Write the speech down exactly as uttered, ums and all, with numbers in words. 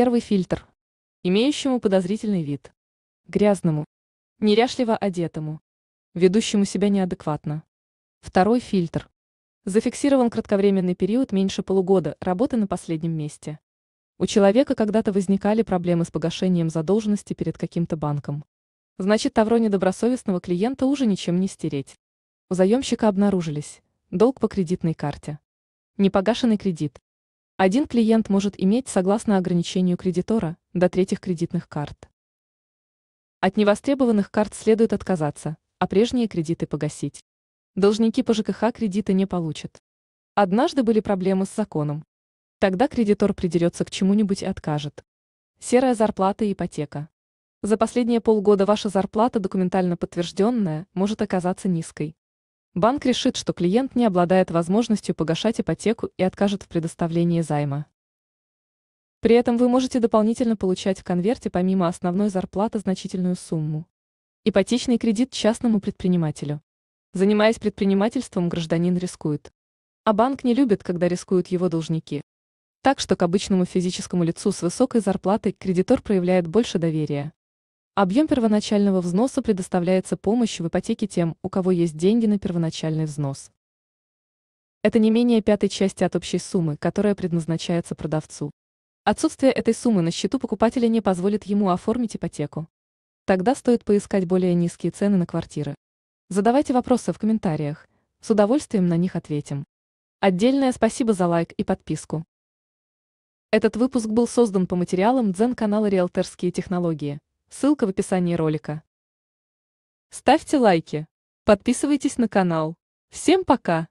Первый фильтр. Имеющему подозрительный вид. Грязному. Неряшливо одетому. Ведущему себя неадекватно. Второй фильтр. Зафиксирован кратковременный период меньше полугода работы на последнем месте. У человека когда-то возникали проблемы с погашением задолженности перед каким-то банком. Значит, тавро недобросовестного клиента уже ничем не стереть. У заемщика обнаружились долг по кредитной карте. Непогашенный кредит. Один клиент может иметь, согласно ограничению кредитора, до третьих кредитных карт. От невостребованных карт следует отказаться, а прежние кредиты погасить. Должники по ЖКХ кредиты не получат. Однажды были проблемы с законом. Тогда кредитор придерется к чему-нибудь и откажет. Серая зарплата и ипотека. За последние полгода ваша зарплата, документально подтвержденная, может оказаться низкой. Банк решит, что клиент не обладает возможностью погашать ипотеку и откажет в предоставлении займа. При этом вы можете дополнительно получать в конверте помимо основной зарплаты значительную сумму. Ипотечный кредит частному предпринимателю. Занимаясь предпринимательством, гражданин рискует. А банк не любит, когда рискуют его должники. Так что к обычному физическому лицу с высокой зарплатой кредитор проявляет больше доверия. Объем первоначального взноса предоставляется помощь в ипотеке тем, у кого есть деньги на первоначальный взнос. Это не менее пятой части от общей суммы, которая предназначается продавцу. Отсутствие этой суммы на счету покупателя не позволит ему оформить ипотеку. Тогда стоит поискать более низкие цены на квартиры. Задавайте вопросы в комментариях, с удовольствием на них ответим. Отдельное спасибо за лайк и подписку. Этот выпуск был создан по материалам Дзен-канала «Риэлторские технологии». Ссылка в описании ролика. Ставьте лайки, подписывайтесь на канал. Всем пока!